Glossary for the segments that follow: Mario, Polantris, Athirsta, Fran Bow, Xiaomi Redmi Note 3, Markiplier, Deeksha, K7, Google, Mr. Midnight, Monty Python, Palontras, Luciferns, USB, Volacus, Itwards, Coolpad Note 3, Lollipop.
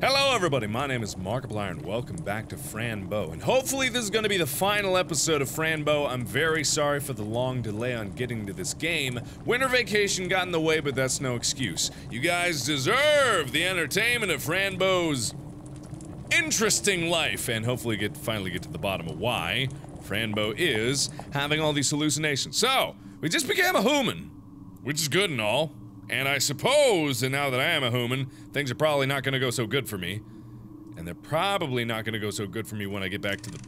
Hello everybody, my name is Markiplier and welcome back to Fran Bow. And hopefully this is going to be the final episode of Fran Bow. I'm very sorry for the long delay on getting to this game. Winter vacation got in the way, but that's no excuse. You guys deserve the entertainment of Fran Bow's interesting life. And hopefully finally get to the bottom of why Fran Bow is having all these hallucinations. So, we just became a human, which is good and all. And I suppose that now that I am a human, things are probably not gonna go so good for me. And they're probably not gonna go so good for me when I get back to the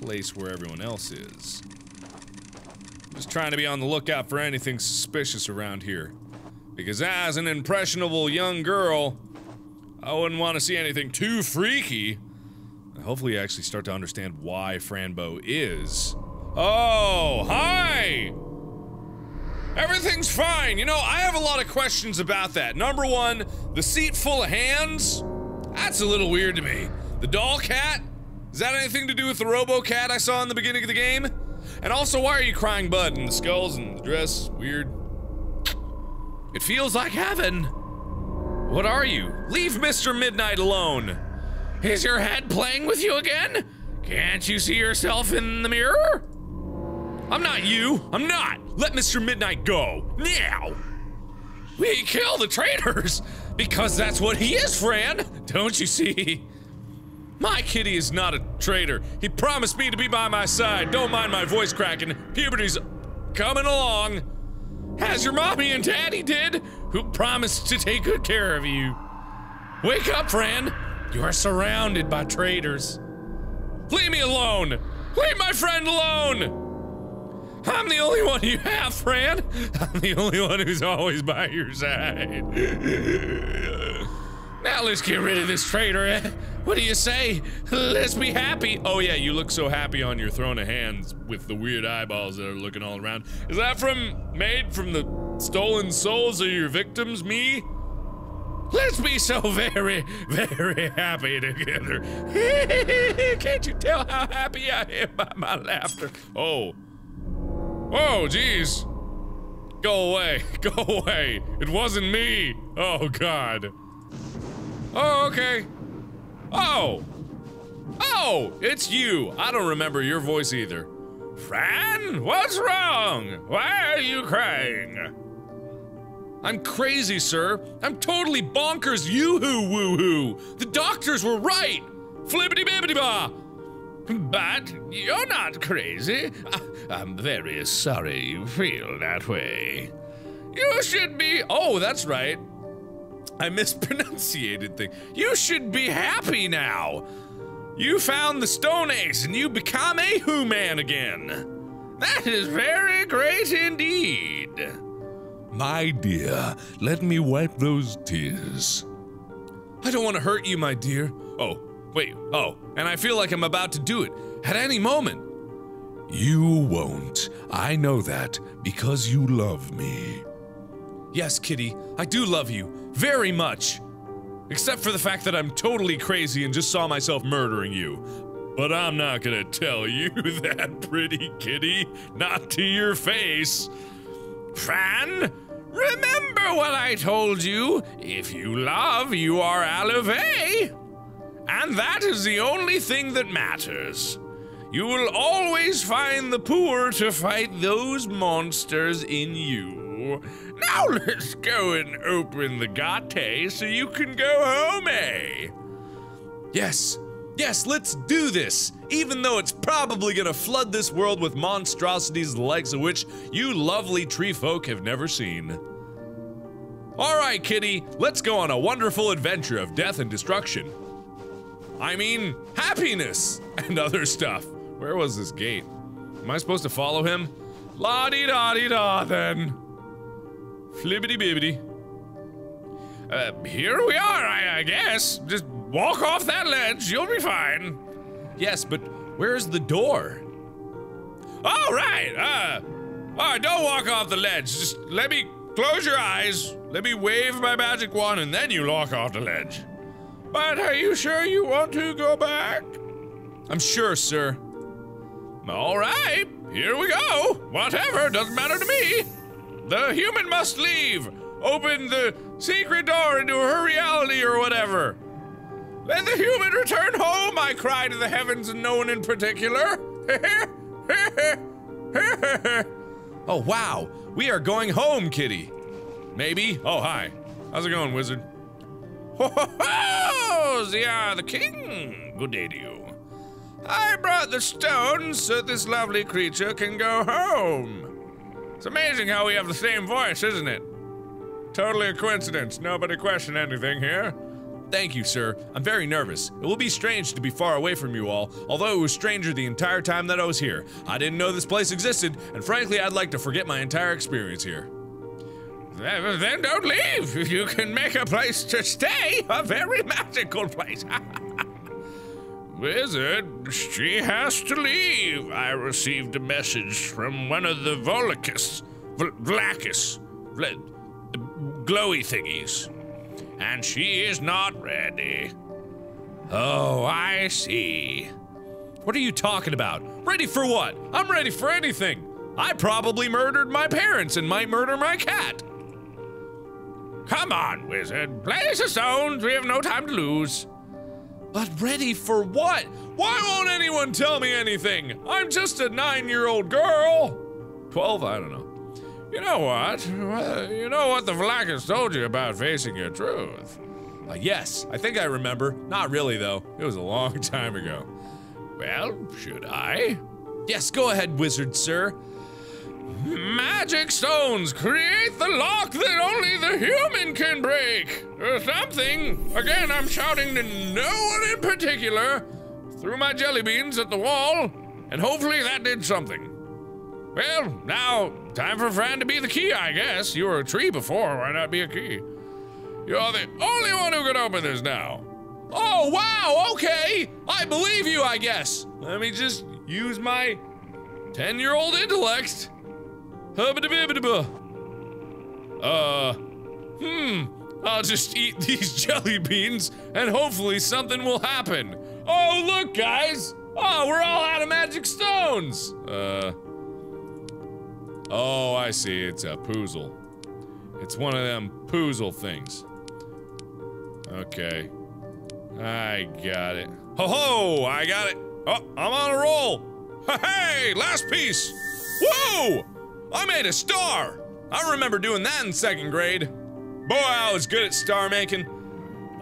place where everyone else is. I'm just trying to be on the lookout for anything suspicious around here. Because as an impressionable young girl, I wouldn't want to see anything too freaky. Hopefully you actually start to understand why Fran Bow is. Oh, hi! Everything's fine. You know, I have a lot of questions about that. Number one, the seat full of hands? That's a little weird to me. The doll cat? Is that anything to do with the RoboCat I saw in the beginning of the game? And also, why are you crying, bud? And the skulls and the dress? Weird. It feels like heaven. What are you? Leave Mr. Midnight alone. Is your head playing with you again? Can't you see yourself in the mirror? I'm not you. I'm not. Let Mr. Midnight go. Now! We kill the traitors! Because that's what he is, Fran! Don't you see? My kitty is not a traitor. He promised me to be by my side. Don't mind my voice cracking. Puberty's coming along. As your mommy and daddy did, who promised to take good care of you. Wake up, Fran! You are surrounded by traitors. Leave me alone! Leave my friend alone! I'm the only one you have, Fran! I'm the only one who's always by your side. Now let's get rid of this traitor, eh? What do you say? Let's be happy! Oh yeah, you look so happy on your throne of hands with the weird eyeballs that are looking all around. Is that made from the stolen souls of your victims, me? Let's be so very, very happy together. Can't you tell how happy I am by my laughter? Oh. Oh, jeez. Go away. Go away. It wasn't me. Oh, God. Oh, okay. Oh. Oh, it's you. I don't remember your voice either. Fran, what's wrong? Why are you crying? I'm crazy, sir. I'm totally bonkers. Yoo-hoo, woo-hoo. The doctors were right. Flippity-bibbity-bah. But you're not crazy. I'm very sorry you feel that way. You should be- oh, that's right. I mispronunciated things. You should be happy now. You found the Stone Ace and you become a human again. That is very great indeed. My dear, let me wipe those tears. I don't want to hurt you, my dear. Oh. Wait, oh, and I feel like I'm about to do it at any moment. You won't. I know that because you love me. Yes, kitty, I do love you very much. Except for the fact that I'm totally crazy and just saw myself murdering you. But I'm not gonna tell you that, pretty kitty. Not to your face. Fran, remember what I told you. If you love, you are alive. And that is the only thing that matters. You will always find the poor to fight those monsters in you. Now let's go and open the gate so you can go home, eh? Yes, yes, let's do this. Even though it's probably gonna flood this world with monstrosities the likes of which you lovely tree folk have never seen. Alright, kitty, let's go on a wonderful adventure of death and destruction. I mean, happiness and other stuff. Where was this gate? Am I supposed to follow him? La-dee-da-dee-da, then. Flibbity-bibbity. Here we are, I guess. Just walk off that ledge, you'll be fine. Yes, but where's the door? All right, all right, don't walk off the ledge. Just let me close your eyes. Let me wave my magic wand, and then you walk off the ledge. But are you sure you want to go back? I'm sure, sir. All right, here we go. Whatever, doesn't matter to me. The human must leave. Open the secret door into her reality or whatever. Then the human returned home, I cried to the heavens, and no one in particular. Oh, wow. We are going home, kitty. Maybe. Oh, hi. How's it going, wizard? Ho ho ho! Zia, the king. Good day to you. I brought the stones so this lovely creature can go home. It's amazing how we have the same voice, isn't it? Totally a coincidence. Nobody question anything here. Thank you, sir. I'm very nervous. It will be strange to be far away from you all, although it was stranger the entire time that I was here. I didn't know this place existed, and frankly, I'd like to forget my entire experience here. Then don't leave! You can make a place to stay, a very magical place. Wizard, she has to leave. I received a message from one of the Volacus, Volacus, glowy thingies. And she is not ready. Oh, I see. What are you talking about? Ready for what? I'm ready for anything. I probably murdered my parents and might murder my cat. Come on, wizard. Place the stones. We have no time to lose. But ready for what? Why won't anyone tell me anything? I'm just a 9-year-old girl. 12, I don't know. You know what? You know what the Volacus told you about facing your truth? Yes, I think I remember. Not really, though. It was a long time ago. Well, should I? Yes, go ahead, wizard, sir. Magic stones create the lock that only the human can break! Or something! Again, I'm shouting to no one in particular. Threw my jelly beans at the wall, and hopefully that did something. Well, now, time for Fran to be the key, I guess. You were a tree before, why not be a key? You're the only one who can open this now. Oh, wow, okay! I believe you, I guess. Let me just use my 10-year-old intellect. I'll just eat these jelly beans, and hopefully something will happen. Oh, look, guys! Oh, we're all out of magic stones! Oh, I see. It's a poozle. It's one of them poozle things. Okay. I got it. Ho-ho! I got it! Oh, I'm on a roll! Hey! Last piece! Whoa! I made a star! I remember doing that in 2nd grade. Boy, I was good at star making.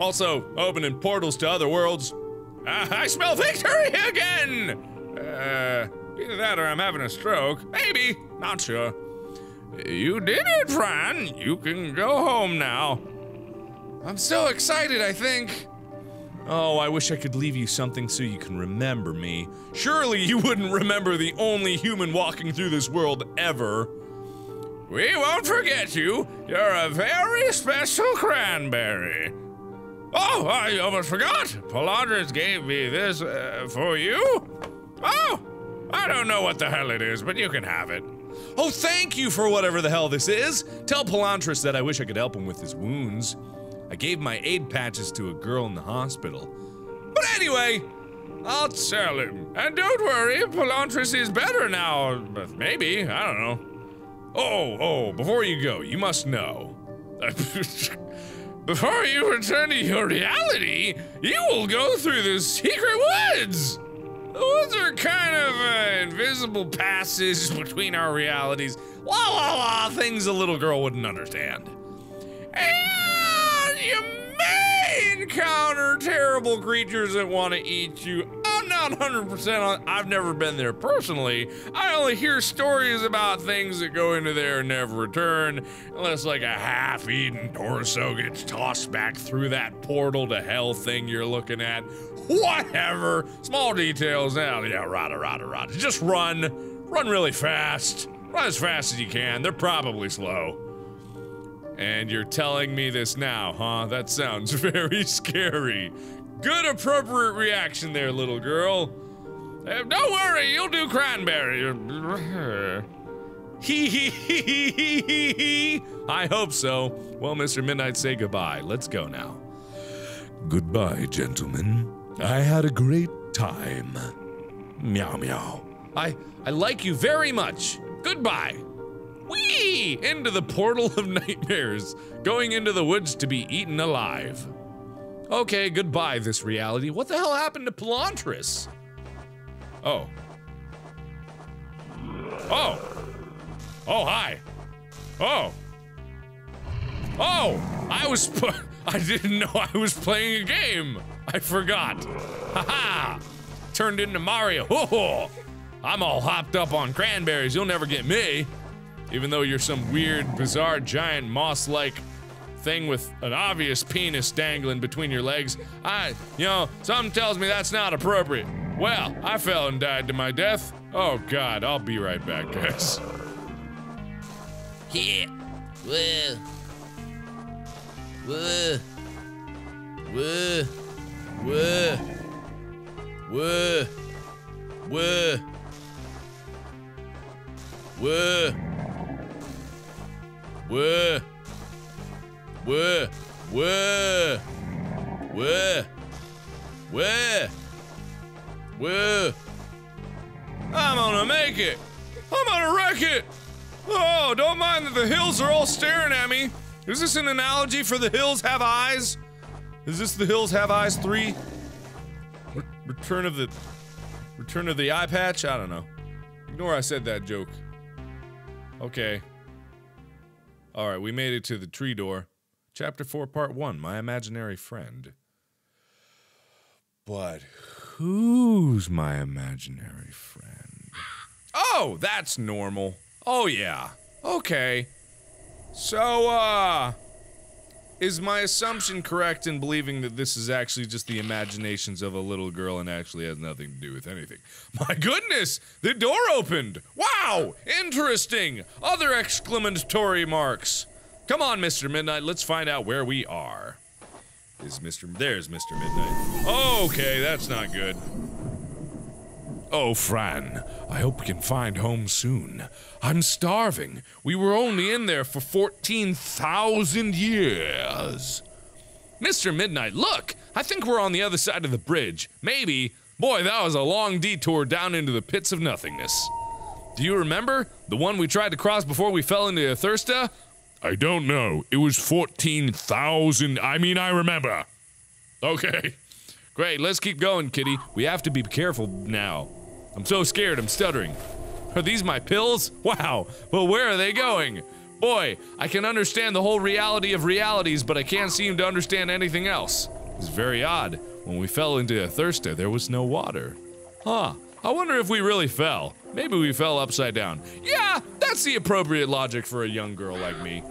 Also, opening portals to other worlds. I smell victory again! Either that or I'm having a stroke. Maybe. Not sure. You did it, Fran. You can go home now. I'm so excited, I think. Oh, I wish I could leave you something so you can remember me. Surely you wouldn't remember the only human walking through this world ever. We won't forget you. You're a very special cranberry. Oh, I almost forgot. Palontras gave me this for you. Oh! I don't know what the hell it is, but you can have it. Oh, thank you for whatever the hell this is! Tell Polantris that I wish I could help him with his wounds. I gave my aid patches to a girl in the hospital. But anyway, I'll tell him. And don't worry, Polantris is better now. Maybe, I don't know. Oh, before you go, you must know. Before you return to your reality, you will go through the secret woods! Those are kind of invisible passes between our realities. La la la, things a little girl wouldn't understand. And you may encounter terrible creatures that want to eat you. I'm not 100% on, I've never been there personally. I only hear stories about things that go into there and never return, unless like a half-eaten torso gets tossed back through that portal to hell thing you're looking at. Whatever. Small details now. Yeah, rada. Just run. Run really fast. Run as fast as you can. They're probably slow. And you're telling me this now, huh? That sounds very scary. Good appropriate reaction there, little girl. Don't worry, you'll do cranberry. Hee. I hope so. Well, Mr. Midnight, say goodbye. Let's go now. Goodbye, gentlemen. I had a great time. Meow meow. I like you very much. Goodbye. Whee! Into the portal of nightmares, going into the woods to be eaten alive. Okay, goodbye, this reality. What the hell happened to Palontras? Oh. Oh. Oh, hi. Oh. Oh! I didn't know I was playing a game! I forgot. Haha! Turned into Mario. Oh, I'm all hopped up on cranberries. You'll never get me. Even though you're some weird, bizarre, giant, moss-like thing with an obvious penis dangling between your legs. You know, something tells me that's not appropriate. Well, I fell and died to my death. Oh God, I'll be right back, guys. Yeah. Whoa. Whoa. Whoa. Whoa. Whoa. Whoa. Whoa. Whoa. Whoa. Whoa. Whoa. Whoa. Whoa. I'm gonna make it. I'm gonna wreck it. Oh, don't mind that the hills are all staring at me. Is this an analogy for the hills have eyes? Is this the Hills Have Eyes 3? Return of the Eye Patch? I don't know. Ignore I said that joke. Okay. Alright, we made it to the tree door. Chapter 4, Part 1, My Imaginary Friend. But who's my imaginary friend? Oh, that's normal. Oh yeah. Okay. So, is my assumption correct in believing that this is actually just the imaginations of a little girl and actually has nothing to do with anything? My goodness! The door opened! Wow! Interesting! Other exclamatory marks! Come on, Mr. Midnight, let's find out where we are. There's Mr. Midnight. Okay, that's not good. Oh, Fran, I hope we can find home soon. I'm starving. We were only in there for 14,000 years. Mr. Midnight, look! I think we're on the other side of the bridge. Maybe. Boy, that was a long detour down into the pits of nothingness. Do you remember? The one we tried to cross before we fell into Athirsta? I don't know. It was 14,000. I remember. Okay. Great, let's keep going, kitty. We have to be careful now. I'm so scared, I'm stuttering. Are these my pills? Wow, well, where are they going? Boy, I can understand the whole reality of realities, but I can't seem to understand anything else. It's very odd. When we fell into Athirsta, there was no water. Huh, I wonder if we really fell. Maybe we fell upside down. Yeah, that's the appropriate logic for a young girl like me.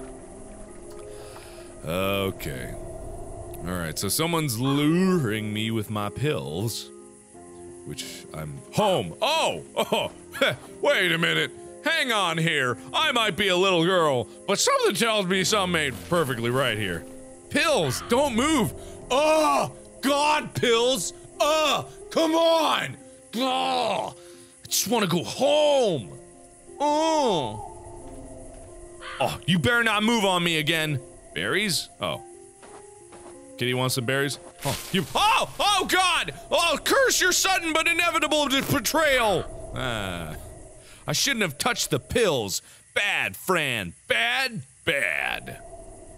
Okay. Alright, so someone's luring me with my pills, which I'm home. Oh, wait a minute. Hang on here. I might be a little girl, but something tells me something ain't perfectly right here. Pills, don't move. Oh, God, pills. Come on. Oh, I just want to go home. Oh, you better not move on me again. Berries? Oh. Kitty wants some berries? Oh God! Oh, curse your sudden but inevitable betrayal! I shouldn't have touched the pills. Bad, Fran. Bad.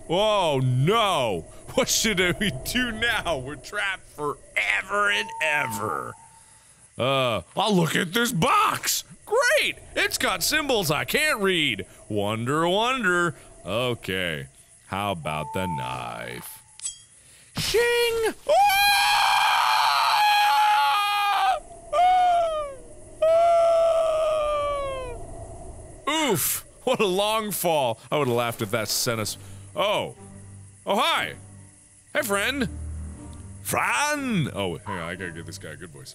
Oh no! What should we do now? We're trapped forever and ever. I'll look at this box! Great! It's got symbols I can't read. Wonder. Okay. How about the knife? Shing! Oof! What a long fall. I would have laughed if that sent us. Oh, hi! Hey, friend! Fran! Oh, hang on, I gotta get this guy a good voice.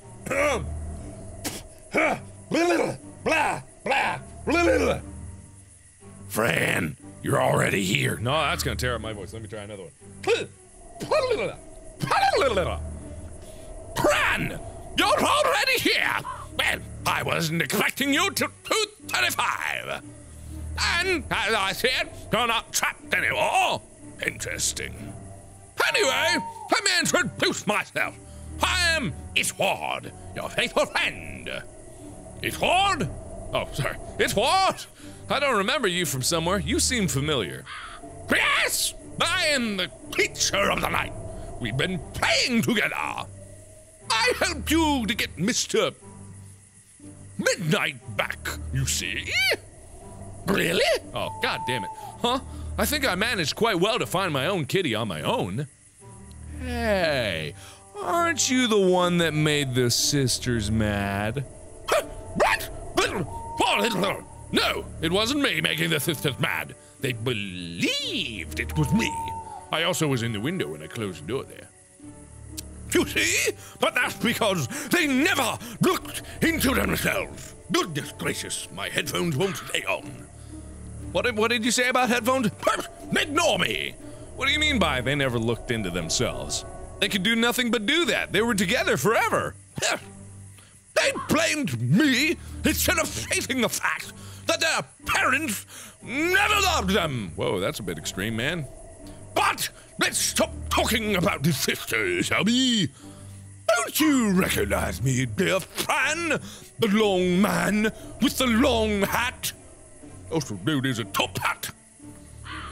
Fran, you're already here. No, that's gonna tear up my voice. Let me try another one. Fran, you're already here. Well, I wasn't expecting you to 235. And as I said, you're not trapped anymore. Interesting. Anyway, let me introduce myself. I am Itward, your faithful friend. Itward? Oh, sorry. Itward? I don't remember you from somewhere. You seem familiar. Yes. I am the creature of the night, We've been playing together. I helped you to get Mr. Midnight back, you see? Really? Oh, God damn it. Huh? I think I managed quite well to find my own kitty on my own. Hey, aren't you the one that made the sisters mad? What? No, it wasn't me making the sisters mad. They believed it was me. I also was in the window when I closed the door there. You see? But that's because they never looked into themselves. Goodness gracious, my headphones won't stay on. What did you say about headphones? Ignore me! What do you mean by they never looked into themselves? They could do nothing but do that. They were together forever. They blamed me instead of facing the fact that their parents never loved them. Whoa, that's a bit extreme, man. But let's stop talking about the sisters, shall we? Don't you recognize me, dear Fran? The long man with the long hat? Also, dude is a top hat.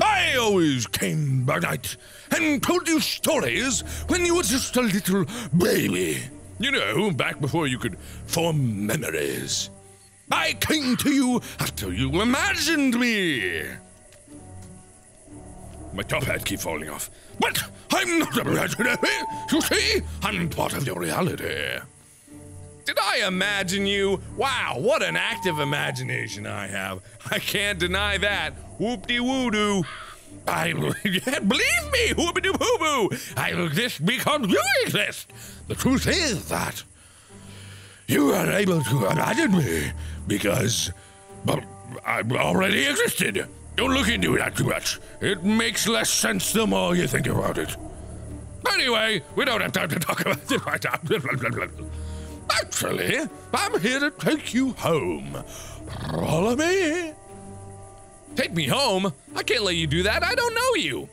I always came by night and told you stories when you were just a little baby. You know, back before you could form memories. I came to you after you imagined me. My top hat keeps falling off. But I'm not imaginary, you see? I'm part of your reality. Did I imagine you? Wow, what an active imagination I have. I can't deny that. Whoop-de-woo-doo. Believe me, whoop-de-woo-boo. I exist because you exist. The truth is that you are able to imagine me because I already existed. Don't look into that too much. It makes less sense the more you think about it. Anyway, we don't have time to talk about this right now. Actually, I'm here to take you home. Follow me. Take me home? I can't let you do that. I don't know you.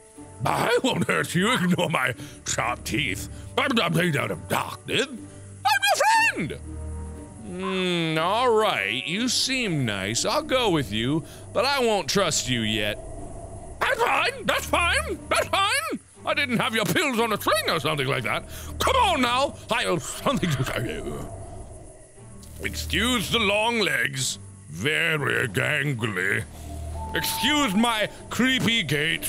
I won't hurt you. Ignore my sharp teeth. I'm not made out of darkness. I'm your friend. All right, you seem nice. I'll go with you, but I won't trust you yet. That's fine, that's fine, that's fine. I didn't have your pills on a string or something like that. Come on now, I have something to tell you. Excuse the long legs, very gangly. Excuse my creepy gait,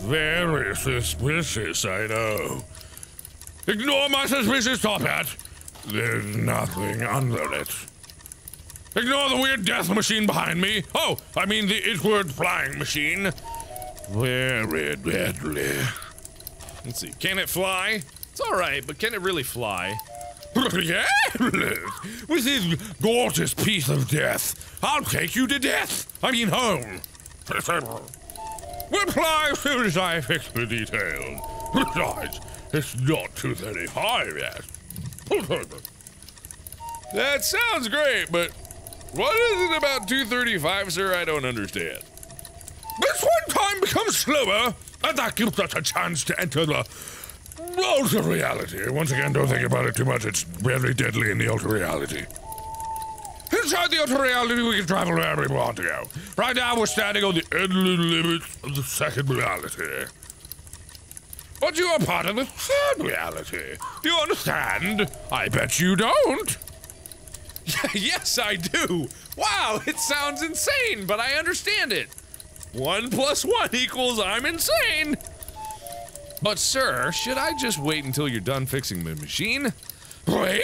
very suspicious, I know. Ignore my suspicious top hat. There's nothing under it. Ignore the weird death machine behind me. Oh, I mean the Itwards flying machine. Very deadly. Let's see, can it fly? It's all right, but can it really fly? Yes, with his gorgeous piece of death. I'll take you to death. I mean home. We'll fly as soon as I fix the details. Besides, it's not 235 yet. That sounds great, but what is it about 235, sir? I don't understand. This one time becomes slower, and that gives us a chance to enter the alter reality. Once again, don't think about it too much. It's very deadly in the alter reality. Inside the alter reality, we can travel wherever we want to go. Right now, we're standing on the endless limits of the second reality. But you are part of the third reality. Do you understand? I bet you don't. Yes, I do. Wow, it sounds insane, but I understand it. 1 + 1 equals I'm insane. But sir, should I just wait until you're done fixing the machine? Wait?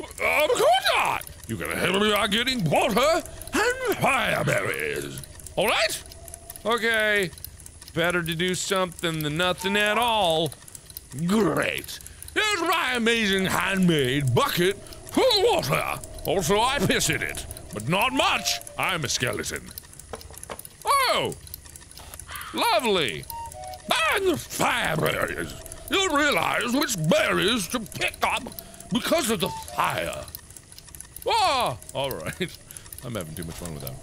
Of course not. You can help me out getting water and fireberries. All right? Okay. Better to do something than nothing at all. Great. Here's my amazing handmade bucket full of water. Also, I piss in it, but not much. I'm a skeleton. Oh, lovely. And the fireberries. You'll realize which berries to pick up because of the fire. Oh, all right. I'm having too much fun with that.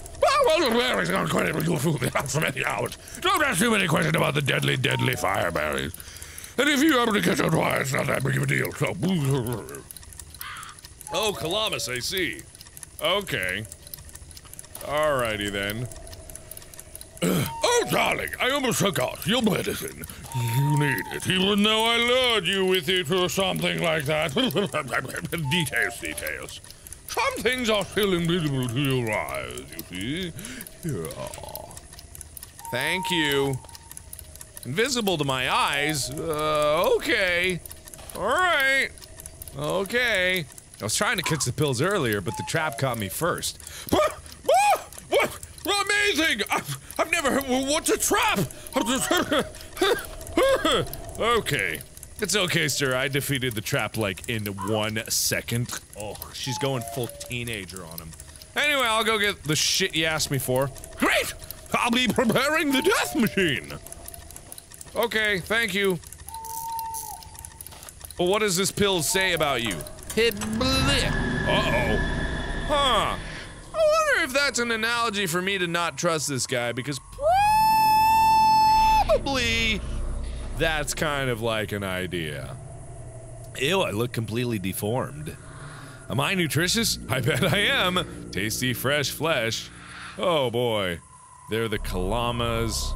Well, the berries aren't quite able to food for many hours. Don't ask too many questions about the deadly, deadly fireberries. And if you happen to catch on fire, it's not that big of a deal, so... Oh, Columbus, I see. Okay. Alrighty, then. Oh, darling, I almost forgot. Your medicine. You need it. You would know I lured you with it or something like that. Details. Some things are still invisible to your eyes, you see. Yeah. Thank you. Invisible to my eyes? Okay. Alright. Okay. I was trying to catch the pills earlier, but the trap caught me first. What? Amazing! I've never heard. What's a trap? Okay. It's okay, sir. I defeated the trap like in 1 second. Oh, she's going full teenager on him. Anyway, I'll go get the shit you asked me for. Great! I'll be preparing the death machine! Okay, thank you. Well, what does this pill say about you? Uh-oh. Huh. I wonder if that's an analogy for me to not trust this guy, because probably that's kind of like an idea. Ew, I look completely deformed. Am I nutritious? I bet I am. Tasty, fresh flesh. Oh boy. They're the Kalamas.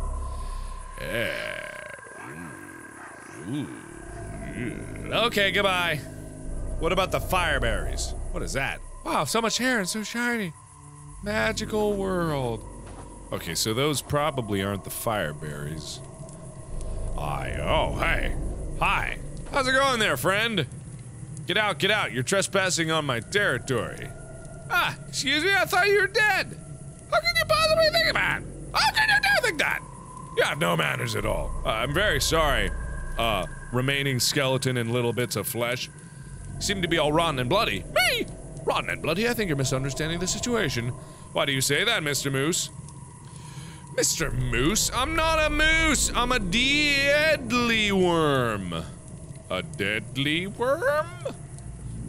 Okay, goodbye. What about the fireberries? What is that? Wow, so much hair and so shiny. Magical world. Okay, so those probably aren't the fireberries. Hey. Hi. How's it going there, friend? Get out, you're trespassing on my territory. Ah, excuse me, I thought you were dead. How can you possibly think of that? How can you do think that? You have no manners at all. I'm very sorry. Remaining skeleton and little bits of flesh seem to be all rotten and bloody. Me? Rotten and bloody? I think you're misunderstanding the situation. Why do you say that, Mr. Moose? Mr. Moose? I'm not a moose! I'm a deadly worm. A deadly worm?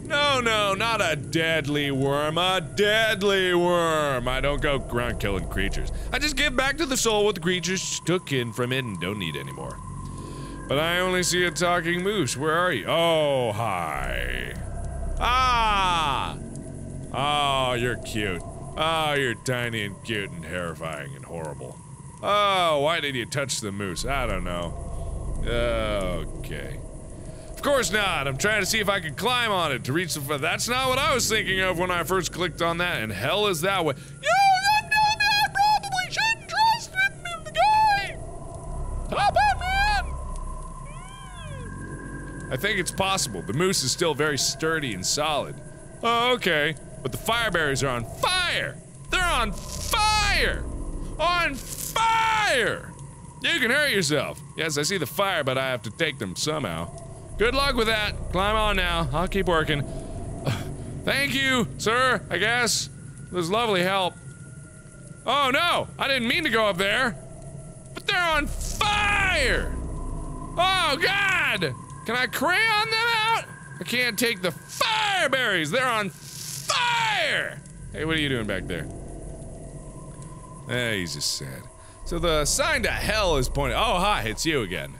No, not a deadly worm. A deadly worm. I don't go around killing creatures. I just give back to the soul what the creatures took in from it and don't need anymore. But I only see a talking moose. Where are you? Oh, hi. Ah! Oh, you're cute. Oh, you're tiny and cute and terrifying and horrible. Oh, why did you touch the moose? I don't know. Okay. Of course not. I'm trying to see if I can climb on it to reach the. That's not what I was thinking of when I first clicked on that. And hell is that way. I probably shouldn't trust the guy. Top up, man. I think it's possible. The moose is still very sturdy and solid. Oh, okay. But the fireberries are on fire. They're on fire. On fire. You can hurt yourself. Yes, I see the fire, but I have to take them somehow. Good luck with that. Climb on now. I'll keep working. Thank you, sir, I guess. This is lovely help. Oh no! I didn't mean to go up there! But they're on fire! Oh god! Can I crayon them out? I can't take the fireberries! They're on fire! Hey, what are you doing back there? Eh, he's just sad. So the sign to hell is pointing- oh hi, it's you again.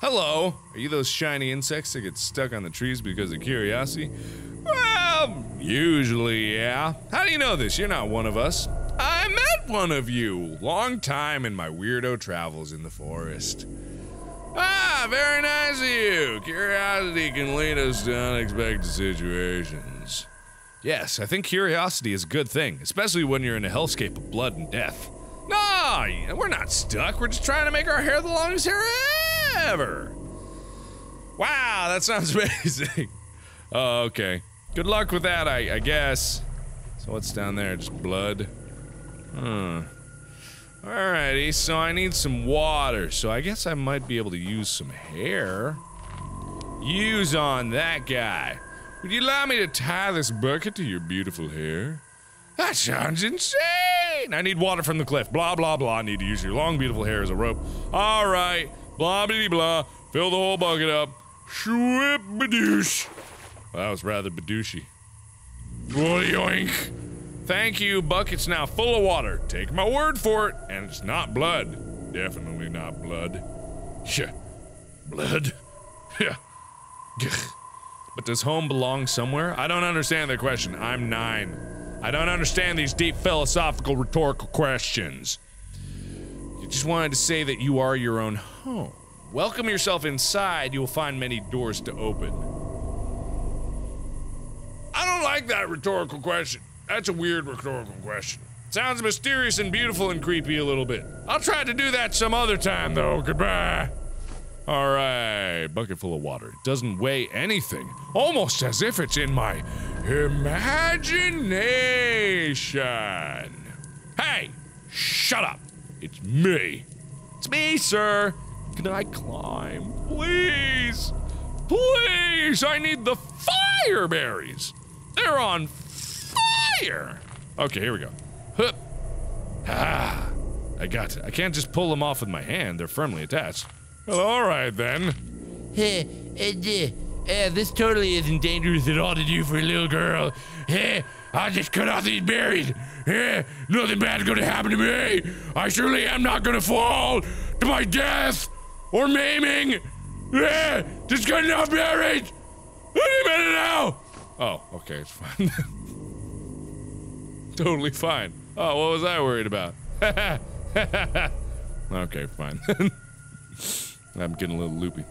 Hello! Are you those shiny insects that get stuck on the trees because of curiosity? Well, usually, yeah. How do you know this? You're not one of us. I met one of you! Long time in my weirdo travels in the forest. Ah, very nice of you! Curiosity can lead us to unexpected situations. Yes, I think curiosity is a good thing, especially when you're in a hellscape of blood and death. No, we're not stuck, we're just trying to make our hair the longest hair ever! Wow, that sounds amazing! Oh, okay. Good luck with that, I guess. So what's down there? Just blood? Hmm. Alrighty, so I need some water, so I guess I might be able to use some hair. Use on that guy. Would you allow me to tie this bucket to your beautiful hair? That sounds insane! I need water from the cliff. Blah, blah, blah. I need to use your long, beautiful hair as a rope. All right. Blah, bitty, blah. Fill the whole bucket up. Shwip, badoosh. Well, that was rather badooshy. Yoink. Thank you. Bucket's now full of water. Take my word for it. And it's not blood. Definitely not blood. Yeah. Blood? Yeah. But does home belong somewhere? I don't understand the question. I'm 9. I don't understand these deep philosophical rhetorical questions. just wanted to say that you are your own home. Welcome yourself inside. You will find many doors to open. I don't like that rhetorical question. That's a weird rhetorical question. Sounds mysterious and beautiful and creepy a little bit. I'll try to do that some other time, though. Goodbye. All right, bucket full of water. It doesn't weigh anything. Almost as if it's in my imagination. Hey, shut up. It's me. It's me, sir. Can I climb? Please. Please, I need the fire berries. They're on fire. Okay, here we go. Hup. Ah, I got it. I can't just pull them off with my hand. They're firmly attached. Well, all right, then. Hey, this totally isn't dangerous at all to do for a little girl. Hey, I just cut off these berries. Hey, nothing bad's gonna happen to me. I surely am not gonna fall to my death or maiming. Hey, just cutting off berries. Any minute now. Oh, okay, it's fine. Totally fine. Oh, what was I worried about? Okay, fine. I'm getting a little loopy.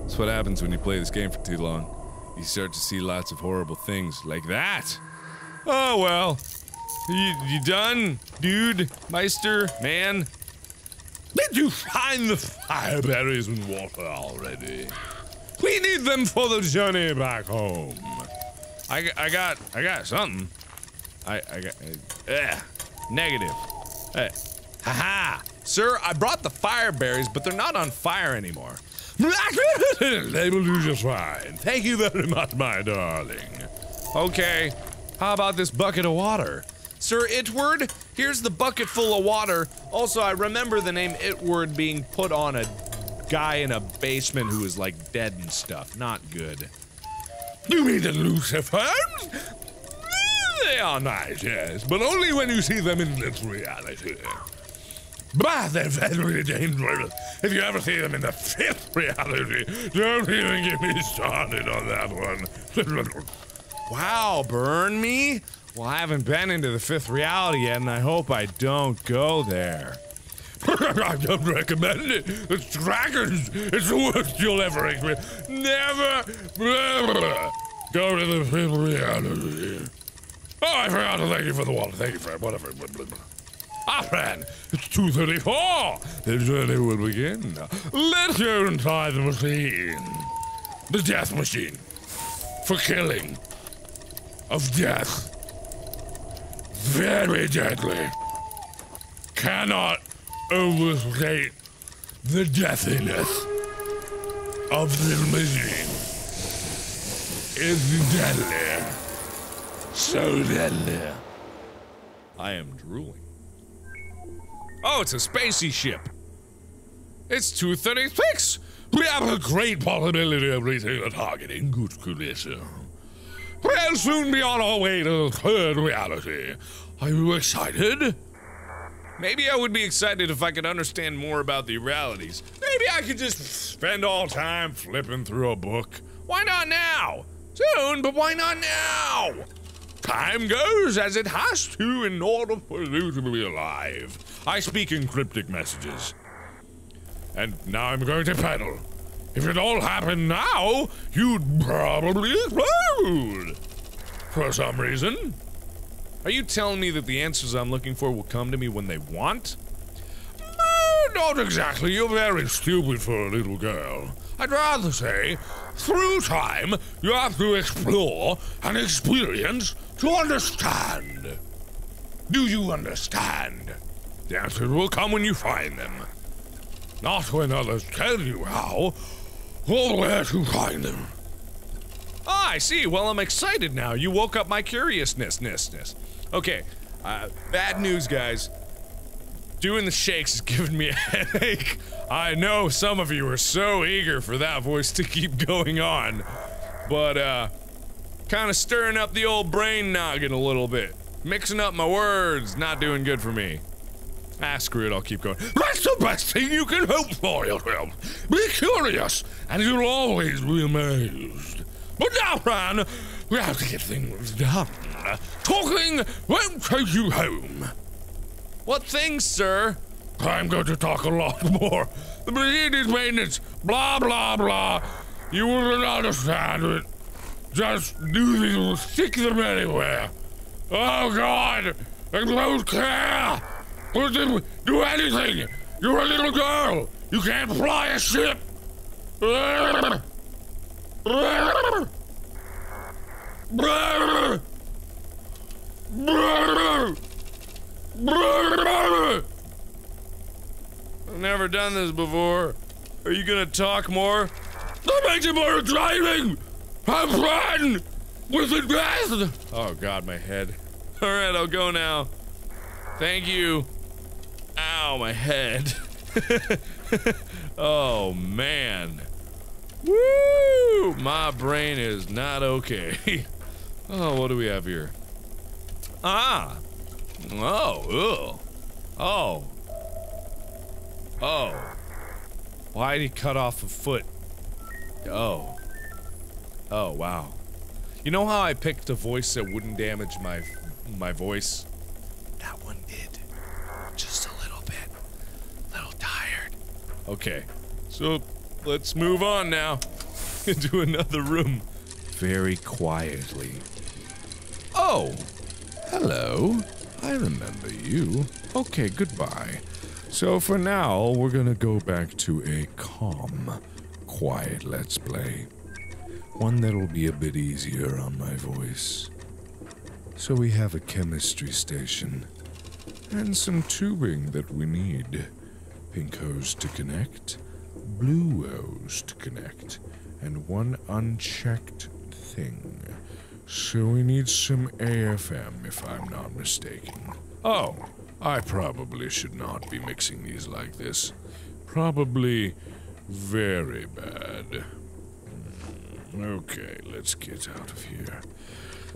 That's what happens when you play this game for too long. You start to see lots of horrible things like that. Oh, well. You done, dude, meister, man? Did you find the fire berries and water already? We need them for the journey back home. I got something. Negative. Hey. Haha! Sir, I brought the fire berries, but they're not on fire anymore. They will do just fine. Thank you very much, my darling. Okay, how about this bucket of water? Sir Itward, here's the bucket full of water. Also, I remember the name Itward being put on a guy in a basement who was like dead and stuff. Not good. You mean the Luciferns? They are nice, yes, but only when you see them in this reality. Bah, they're very dangerous. If you ever see them in the fifth reality, don't even get me started on that one. Wow, burn me? Well, I haven't been into the fifth reality yet, and I hope I don't go there. I don't recommend it. It's dragons. It's the worst you'll ever experience. Never go to the fifth reality. Oh, I forgot to thank you for the water. Thank you, Fran. Whatever. Ah, Fran, it's 2:34. The journey will begin. Let's go inside the machine. The death machine. For killing. Of death. Very deadly. Cannot overstate the deathiness of this machine. It's deadly. So deadly. I am drooling. Oh, it's a spacey ship. It's 2:36. We have a great possibility of reaching the target in good condition. We'll soon be on our way to the third reality. Are you excited? Maybe I would be excited if I could understand more about the realities. Maybe I could just spend all time flipping through a book. Why not now? Soon, but why not now? Time goes as it has to in order for you to be alive. I speak in cryptic messages. And now I'm going to pedal. If it all happened now, you'd probably explode. For some reason. Are you telling me that the answers I'm looking for will come to me when they want? No, not exactly. You're very stupid for a little girl. I'd rather say, through time, you have to explore and experience to understand. Do you understand? The answers will come when you find them. Not when others tell you how, or where to find them. Ah, I see. Well, I'm excited now. You woke up my curiousness. Okay, bad news, guys. Doing the shakes is giving me a headache. I know some of you are so eager for that voice to keep going on, but kind of stirring up the old brain noggin a little bit. Mixing up my words, not doing good for me. Ah, screw it, I'll keep going. That's the best thing you can hope for yourself. Be curious, and you'll always be amazed. But now, Fran, we have to get things done. Talking won't take you home. What things, sir? I'm going to talk a lot more. The machine needs maintenance. Blah, blah, blah. You will not understand it. Just do these will stick them anywhere. Oh, God. I don't care. Do anything. You're a little girl. You can't fly a ship. I've never done this before. Are you gonna talk more? That makes it more driving! Have fun! With the best! Oh God, my head. Alright, I'll go now. Thank you. Ow, my head. Oh, man. Woo! My brain is not okay. Oh, what do we have here? Ah! Oh, ew. Oh. Oh. Why'd he cut off a foot? Oh. Oh, wow. You know how I picked a voice that wouldn't damage my voice? That one did. Just a little bit. A little tired. Okay. So, let's move on now. Into another room. Very quietly. Oh! Hello. I remember you. Okay, goodbye. So for now, we're gonna go back to a calm, quiet let's play. One that'll be a bit easier on my voice. So we have a chemistry station. And some tubing that we need. Pink hose to connect, blue hose to connect, and one unchecked thing. So we need some AFM, if I'm not mistaken. Oh, I probably should not be mixing these like this. Probably very bad. Okay, let's get out of here.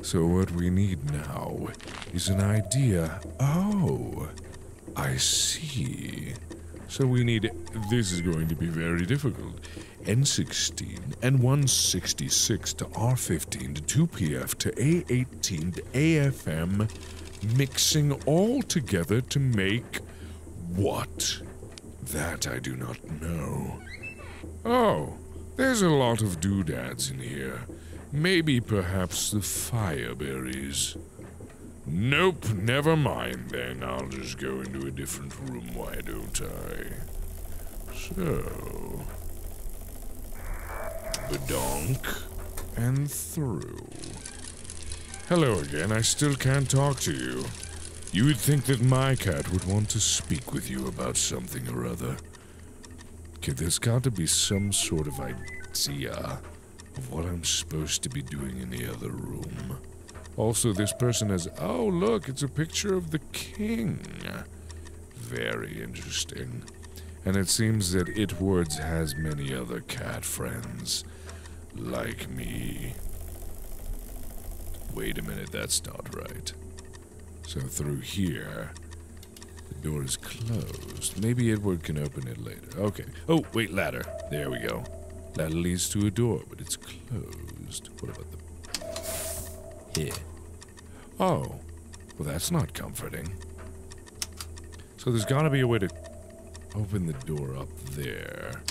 So what we need now is an idea. Oh, I see. So we need... This is going to be very difficult. N16 and 166 to R15 to 2PF to A18 to AFM, mixing all together to make what? That I do not know. Oh, there's a lot of doodads in here. Maybe perhaps the fireberries. Nope, never mind then. I'll just go into a different room, why don't I? So... Badonk. And through. Hello again, I still can't talk to you. You would think that my cat would want to speak with you about something or other. Okay, there's got to be some sort of idea of what I'm supposed to be doing in the other room. Also, this person has... Oh, look, it's a picture of the king. Very interesting. And it seems that Itwards has many other cat friends. Like me. Wait a minute, that's not right. So through here, the door is closed. Maybe Itward can open it later. Okay. Oh, wait, ladder. There we go. Ladder leads to a door, but it's closed. What about the... Here. Oh. Well, that's not comforting. So there's gotta be a way to... Open the door up there.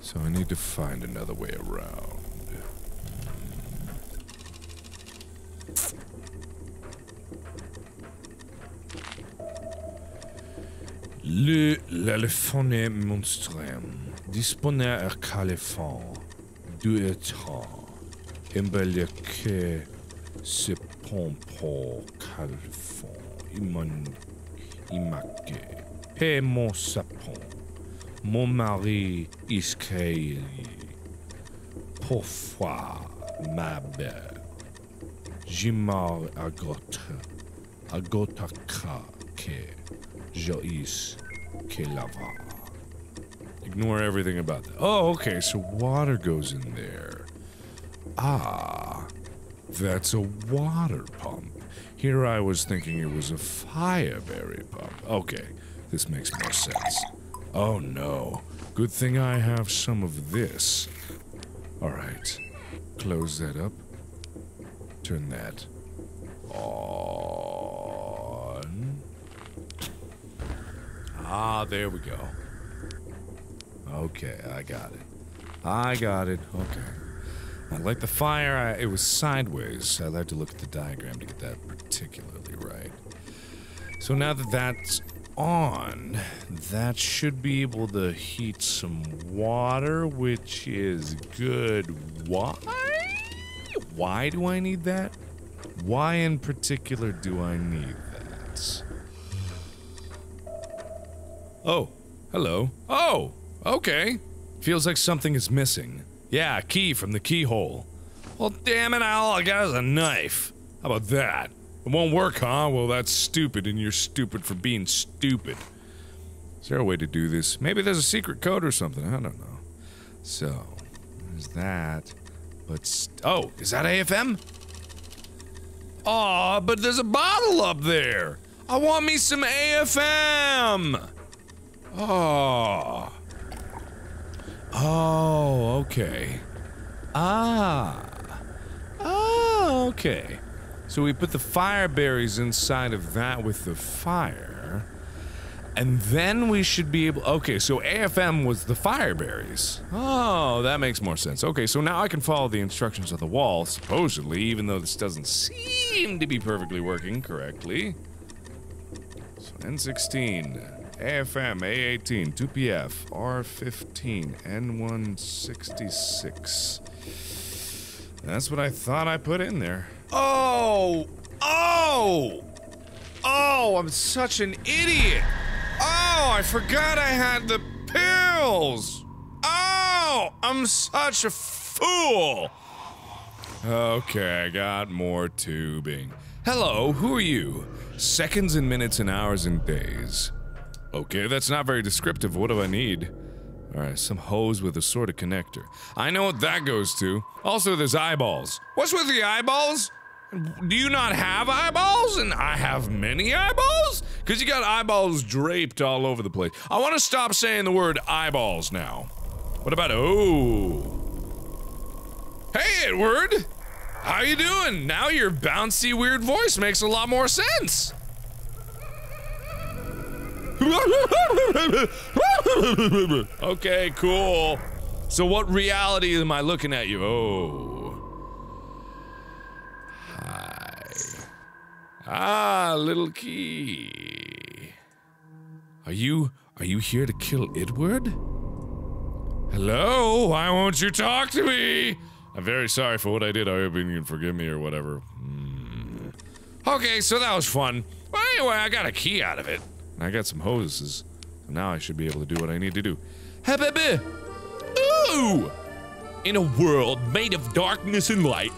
So I need to find another way around. Le l'alphone monstrum dispone à califon du temps embellir que se pompe califon immaculé. Paix mon sapon, mon mari israélien, parfois ma belle, j'mar agota que jois que lava. Ignore everything about that. Oh, okay, so water goes in there. Ah, that's a water pump. Here I was thinking it was a fireberry pump. Okay. This makes more sense. Oh no. Good thing I have some of this. Alright. Close that up. Turn that on. Ah, there we go. Okay, I got it. I got it. Okay. I light the fire. It was sideways. I'd have to look at the diagram to get that particularly right. So now that that's on, that should be able to heat some water, which is good. Why? Why do I need that? Why in particular do I need that? Oh, hello. Oh, okay. Feels like something is missing. Yeah, a key from the keyhole. Well, damn it, all I got is a knife. How about that? It won't work, huh? Well, that's stupid, and you're stupid for being stupid. Is there a way to do this? Maybe there's a secret code or something. I don't know. So, there's that. But, oh, is that AFM? Aw, but there's a bottle up there. I want me some AFM. Oh. Oh, okay. Ah. Ah, okay. So we put the fire berries inside of that with the fire. And then we should be able... Okay, so AFM was the fire berries. Oh, that makes more sense. Okay, so now I can follow the instructions on the wall, supposedly, even though this doesn't seem to be perfectly working correctly. So N16, AFM, A18, 2PF, R15, N166. That's what I thought I put in there. Oh! Oh! Oh, I'm such an idiot! Oh, I forgot I had the pills! Oh, I'm such a fool! Okay, I got more tubing. Hello, who are you? Seconds and minutes and hours and days. Okay, that's not very descriptive. What do I need? Alright, some hose with a sort of connector. I know what that goes to. Also, there's eyeballs. What's with the eyeballs? Do you not have eyeballs? And I have many eyeballs? Because you got eyeballs draped all over the place. I want to stop saying the word eyeballs now. What about, oh. Hey, Edward! How you doing? Now your bouncy, weird voice makes a lot more sense. Okay, cool. So what reality am I looking at you? Oh. Hi. Ah, little key. Are you here to kill Itward? Hello? Why won't you talk to me? I'm very sorry for what I did. I hope you can forgive me or whatever. Okay, so that was fun. Well, anyway, I got a key out of it. I got some hoses. Now I should be able to do what I need to do. Hey, baby! Ooh! In a world made of darkness and light,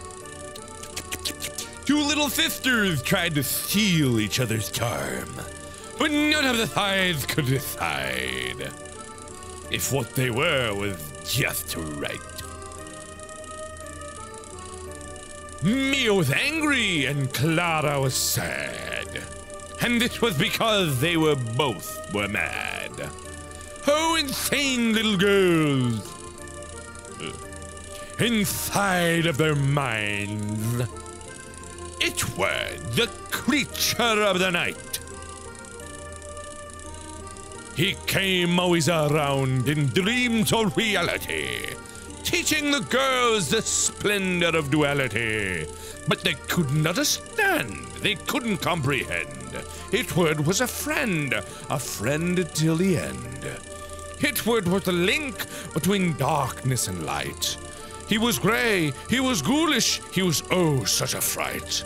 two little sisters tried to steal each other's charm, but none of the sides could decide if what they were was just right. Mia was angry and Clara was sad. And this was because they were both were mad. Oh, insane little girls! Inside of their minds, Itward, the creature of the night. He came always around in dreams or reality, teaching the girls the splendor of duality. But they couldn't understand, they couldn't comprehend. Itward was a friend till the end. Itward was the link between darkness and light. He was grey, he was ghoulish, he was oh such a fright.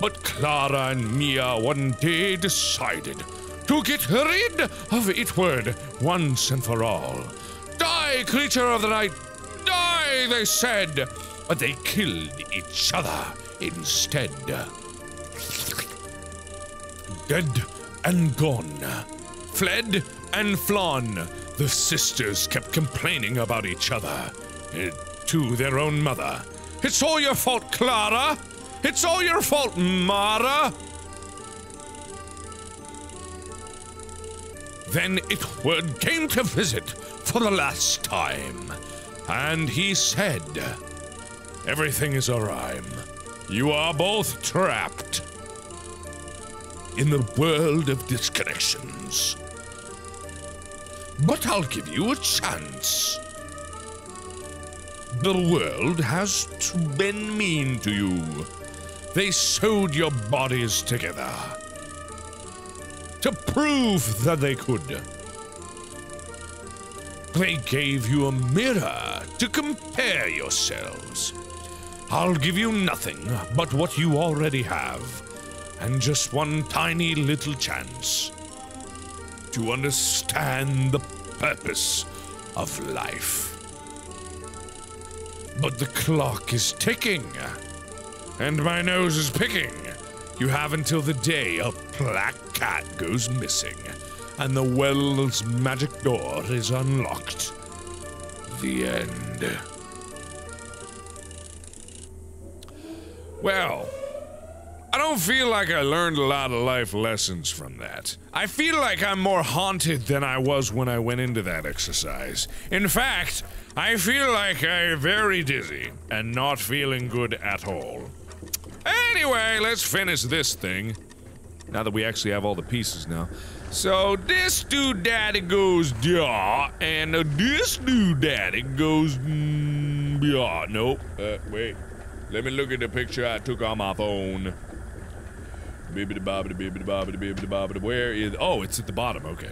But Clara and Mia one day decided to get rid of Itward once and for all. Die, creature of the night, die, they said, but they killed each other instead. Dead and gone, fled and flown, the sisters kept complaining about each other, to their own mother. It's all your fault, Clara! It's all your fault, Mara! Then Itward came to visit for the last time, and he said, everything is a rhyme. You are both trapped in the world of disconnections. but I'll give you a chance. The world has been mean to you. They sewed your bodies together to prove that they could. They gave you a mirror to compare yourselves. I'll give you nothing but what you already have, and just one tiny little chance to understand the purpose of life. But the clock is ticking, and my nose is picking. You have until the day a black cat goes missing, and the well's magic door is unlocked. The end. Well, I don't feel like I learned a lot of life lessons from that. I feel like I'm more haunted than I was when I went into that exercise. In fact, I feel like I'm very dizzy and not feeling good at all. Anyway, let's finish this thing. Now that we actually have all the pieces now. So this dude daddy goes yeah, and this dude daddy goes yeah. Nope. Wait. Let me look at the picture I took on my phone. Bibbidi-bobbidi-bibbidi-bobbidi-bibbidi-bobbidi. Where is... Oh, it's at the bottom. Okay.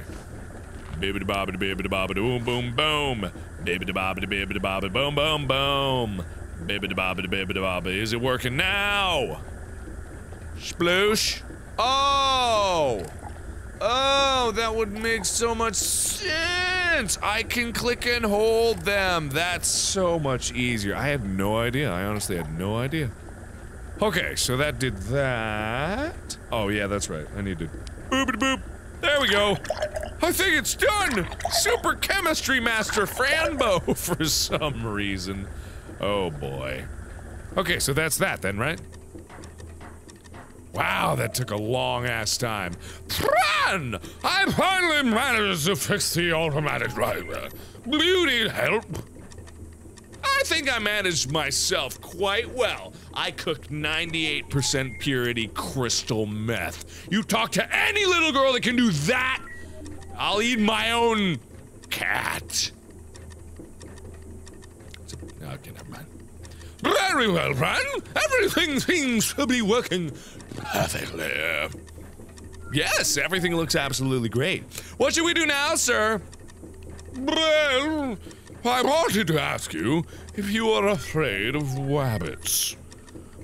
Bibbidi-bobbidi-bibbidi-bobbidi-boom-boom-boom. Bibbidi-bobbidi-bibbidi-bobbidi-boom-boom-boom. Bibbidi-bobbidi-bibbidi-bobbidi. Is it working now? Sploosh. Oh! Oh, that would make so much sense! I can click and hold them. That's so much easier. I had no idea. I honestly had no idea. Okay, so that did that. Oh, yeah, that's right. I need to... Boop-a-boop. There we go. I think it's done! Super Chemistry Master Fran Bow for some reason. Oh, boy. Okay, so that's that then, right? Wow, that took a long-ass time. Fran! I finally managed to fix the automatic driver. Do you need help? I think I managed myself quite well. I cooked 98% purity crystal meth. You talk to any little girl that can do that, I'll eat my own cat. Okay, never mind. Very well, Fran. Everything seems to be working perfectly. Yes, everything looks absolutely great. What should we do now, sir? Well... I wanted to ask you if you are afraid of rabbits.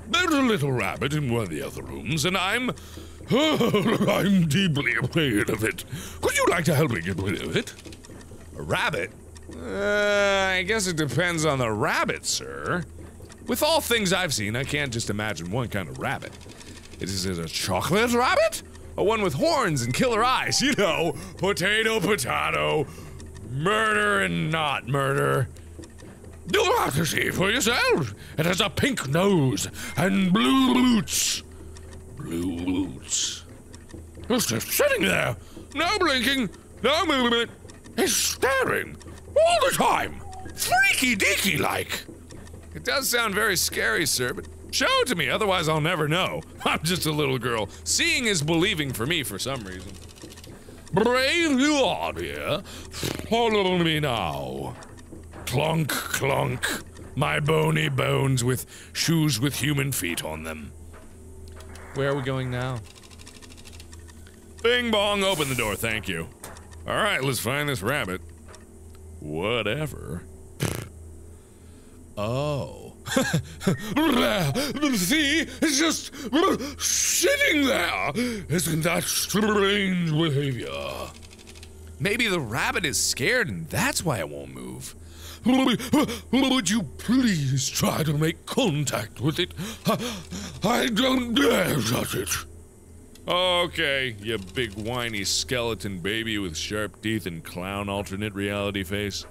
There's a little rabbit in one of the other rooms, and I'm deeply afraid of it. Would you like to help me get rid of it? A rabbit? I guess it depends on the rabbit, sir. With all things I've seen, I can't just imagine one kind of rabbit. Is it a chocolate rabbit? Or one with horns and killer eyes? You know, potato, potato. Murder and not murder. You'll have to see for yourself. It has a pink nose and blue boots. Blue boots. It's just sitting there. No blinking, no movement. It's staring all the time. Freaky deaky like. It does sound very scary, sir, but show it to me, otherwise I'll never know. I'm just a little girl. Seeing is believing for me for some reason. Brave you are, dear. Follow me now. Clonk, clonk. My bony bones with shoes with human feet on them. Where are we going now? Bing bong, open the door, thank you. Alright, let's find this rabbit. Whatever. Oh. See? It's just sitting there! Isn't that strange behavior? Maybe the rabbit is scared and that's why it won't move. Would you please try to make contact with it? I don't dare touch it. Okay, you big whiny skeleton baby with sharp teeth and clown alternate reality face.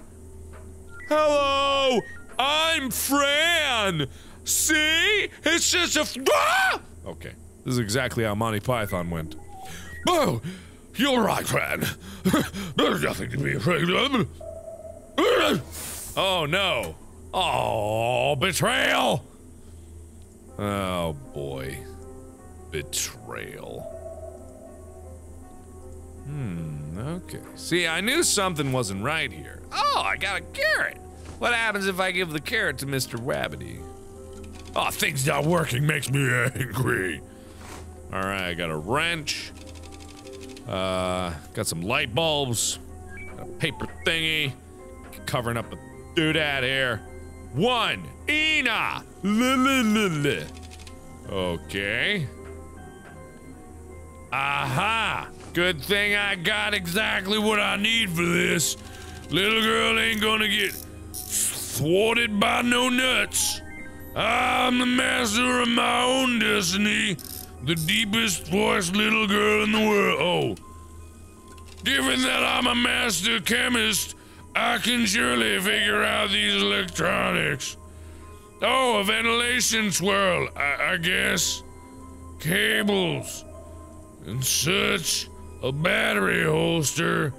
Hello! I'm Fran! See? It's just a ah! Okay. This is exactly how Monty Python went. Oh! You're right, Fran. There's nothing to be afraid of. Oh, no. Oh, betrayal! Oh, boy. Betrayal. Okay. See, I knew something wasn't right here. Oh, I got a carrot. What happens if I give the carrot to Mr. Wabbity? Oh, things not working makes me angry. All right, I got a wrench. Got some light bulbs. Got a paper thingy. Covering up a doodad here. One. Ina. Okay. Aha! Good thing I got exactly what I need for this. Little girl ain't gonna get thwarted by no nuts. I'm the master of my own destiny. The deepest voiced little girl in the world. Oh. Given that I'm a master chemist, I can surely figure out these electronics. Oh, a ventilation swirl, I guess. Cables. And such a battery holster.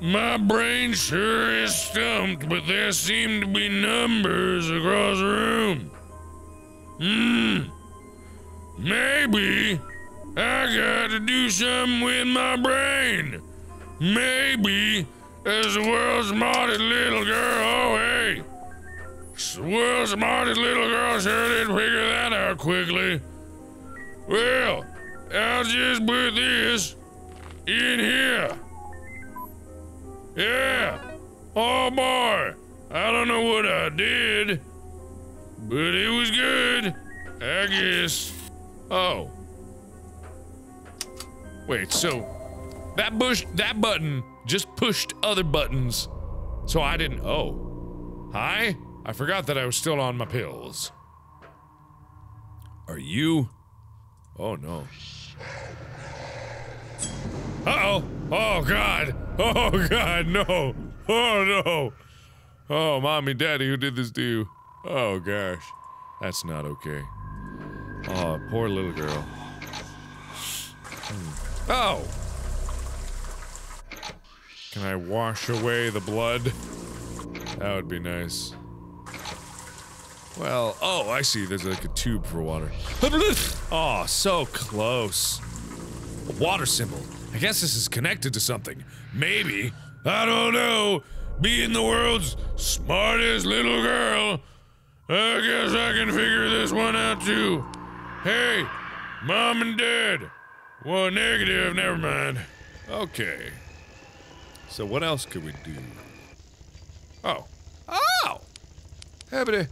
My brain sure is stumped, but there seem to be numbers across the room. Maybe I got to do something with my brain. Maybe as the world's smartest little girl, oh hey. The world's smartest little girl sure did figure that out quickly. Well, I'll just put this in here. Yeah. Oh boy. I don't know what I did, but it was good, I guess. Oh. Wait, so that button just pushed other buttons. So I didn't. Oh. Hi? I forgot that I was still on my pills. Are you? Oh no. Uh-oh! Oh god! Oh god, no! Oh no! Oh, mommy, daddy, who did this to you? Oh gosh. That's not okay. Oh, poor little girl. Oh! Can I wash away the blood? That would be nice. Well, oh, I see. There's like a tube for water. Oh, so close. A water symbol. I guess this is connected to something. Maybe. I don't know. Being the world's smartest little girl, I guess I can figure this one out too. Hey, mom and dad. Well, negative, never mind. Okay. So what else could we do? Oh. Oh! Habity.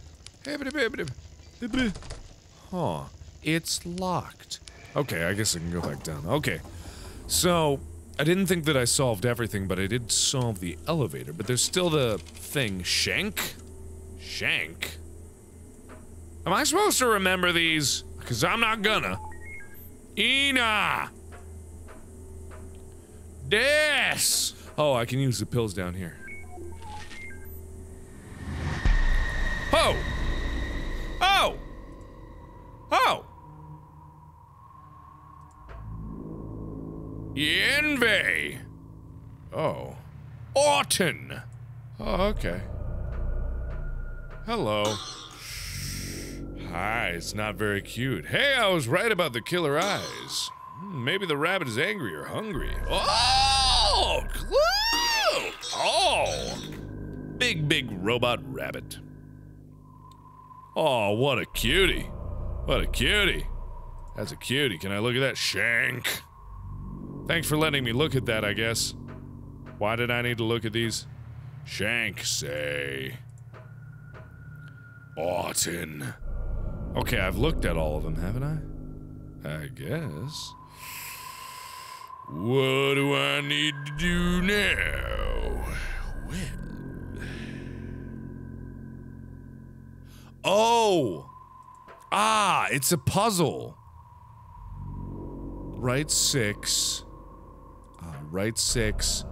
Huh. It's locked. Okay, I guess I can go back down. Okay. So, I didn't think that I solved everything, but I did solve the elevator. But there's still the thing. Shank? Shank? Am I supposed to remember these? Because I'm not gonna. Ina! Yes! Oh, I can use the pills down here. Oh! Oh! Oh! Envy! Oh. Orton! Oh, okay. Hello. Hi, it's not very cute. Hey, I was right about the killer eyes. Maybe the rabbit is angry or hungry. Oh! Clue! Oh! Big, big robot rabbit. Oh, what a cutie. What a cutie. That's a cutie. Can I look at that? Shank. Thanks for letting me look at that, I guess. Why did I need to look at these? Shank, say. Orton. Okay, I've looked at all of them, haven't I? I guess. What do I need to do now? Well. Oh! Ah, it's a puzzle. Right 6. Right 6.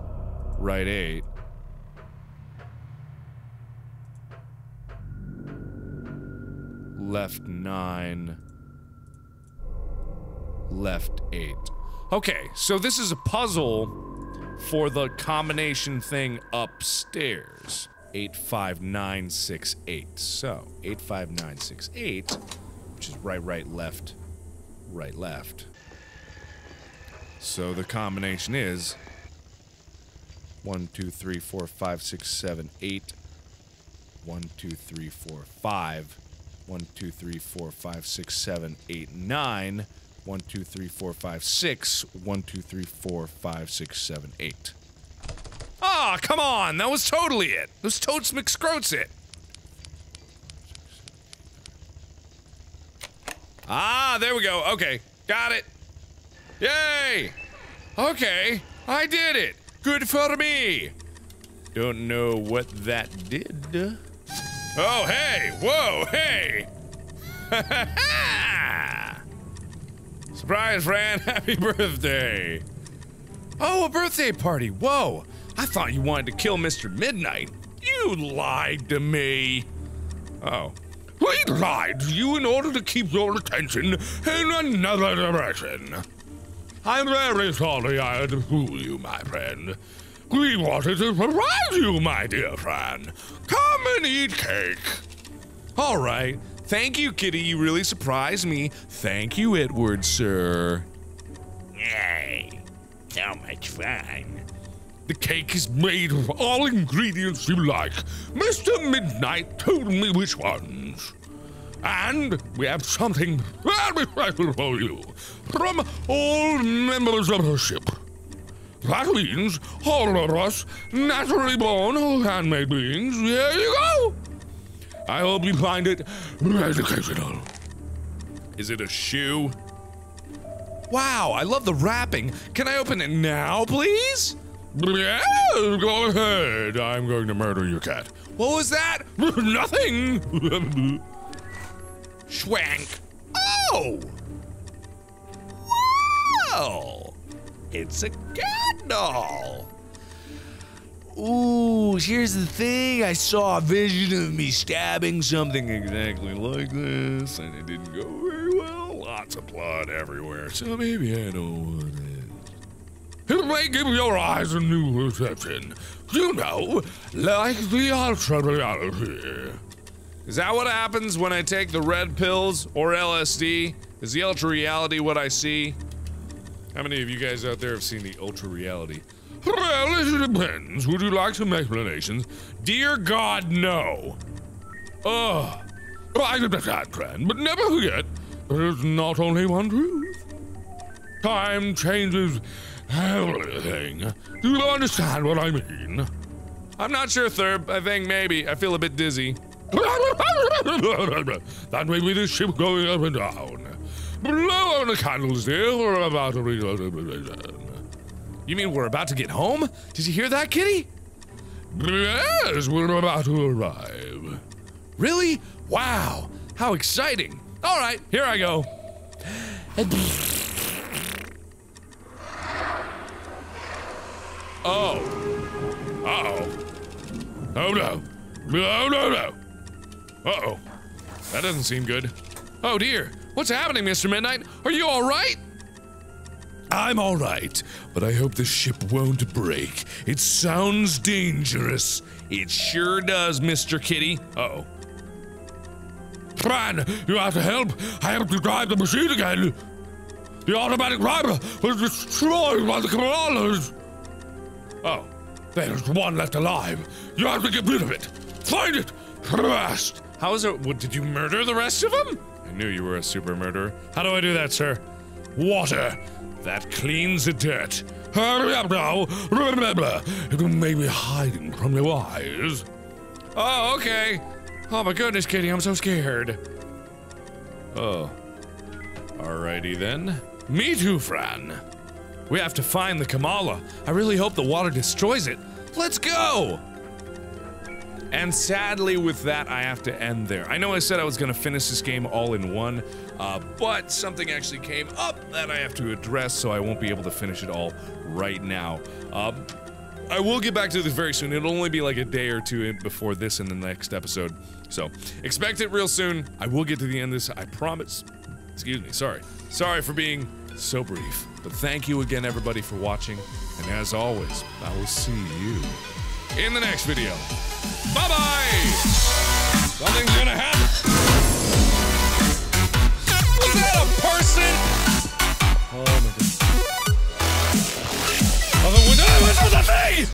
Right 8. Left 9. Left 8. Okay, so this is a puzzle for the combination thing upstairs. 8, 5, 9, 6, 8. So 8, 5, 9, 6, 8, which is right, right, left, right, left. So the combination is 1, 2, 3, 4, 5, 6, 7, 8. 1, 2, 3, 4, 5. 1, 2, 3, 4, 5, 6, 7, 8, 9. 1, 2, 3, 4, 5, 6. 1, 2, 3, 4, 5, 6, 7, 8. Ah, come on! That was totally it! Those totes McScroats it! Ah, there we go. Okay. Got it. Yay! Okay. I did it! Good for me! Don't know what that did. Oh, hey! Whoa, hey! Ha ha ha! Surprise, Fran! Happy birthday! Oh, a birthday party! Whoa! I thought you wanted to kill Mr. Midnight. You lied to me. Oh. We lied to you in order to keep your attention in another direction. I'm very sorry I had to fool you, my friend. We wanted to surprise you, my dear Fran. Come and eat cake. All right. Thank you, Kitty. You really surprised me. Thank you, Itwards, sir. Yay. So much fun. The cake is made of all ingredients you like. Mr. Midnight told me which ones. And we have something very special for you from all members of the ship. That means all of us, naturally born handmade beings. Here you go. I hope you find it educational. Is it a shoe? Wow, I love the wrapping. Can I open it now, please? Yeah, go ahead. I'm going to murder your cat. What was that? Nothing. Schwank. Oh! Wow! It's a cat doll. Ooh, here's the thing. I saw a vision of me stabbing something exactly like this, and it didn't go very well. Lots of blood everywhere, so maybe I don't want it. It may give your eyes a new perception. You know, like the ultra reality. Is that what happens when I take the red pills or LSD? Is the ultra reality what I see? How many of you guys out there have seen the ultra reality? Well, it depends. Would you like some explanations? Dear God, no. Ugh. Well, I could have that, friend, but never forget there's not only one truth. Time changes everything. Do you understand what I mean? I'm not sure, Thurb. I think maybe. I feel a bit dizzy. That may be the ship going up and down. Blow on the candles, dear. We're about to return. You mean we're about to get home? Did you hear that, Kitty? Yes, we're about to arrive. Really? Wow. How exciting. All right, here I go. Oh. Uh-oh. Oh, no. Oh, no, no. Uh-oh. That doesn't seem good. Oh, dear. What's happening, Mr. Midnight? Are you all right? I'm all right, but I hope the ship won't break. It sounds dangerous. It sure does, Mr. Kitty. Uh-oh. Fran, you have to help. I have to drive the machine again. The automatic driver was destroyed by the controllers. Oh, there's one left alive. You have to get rid of it. Find it fast. How is it? What, did you murder the rest of them? I knew you were a super murderer. How do I do that, sir? Water. That cleans the dirt. Hurry up now. Remember, it may be hiding from your eyes. Oh, okay. Oh my goodness, Kitty, I'm so scared. Oh. Alrighty then. Me too, Fran. We have to find the Kamala. I really hope the water destroys it. Let's go! And sadly, with that, I have to end there. I know I said I was gonna finish this game all in one, but something actually came up that I have to address, so I won't be able to finish it all right now. I will get back to this very soon. It'll only be like a day or two before this and the next episode. So, expect it real soon. I will get to the end of this, I promise. Excuse me, sorry. Sorry for being so brief. But thank you again, everybody, for watching, and as always, I will see you in the next video. Bye-bye! Something's gonna happen! Was that a person? Oh, my God. of me!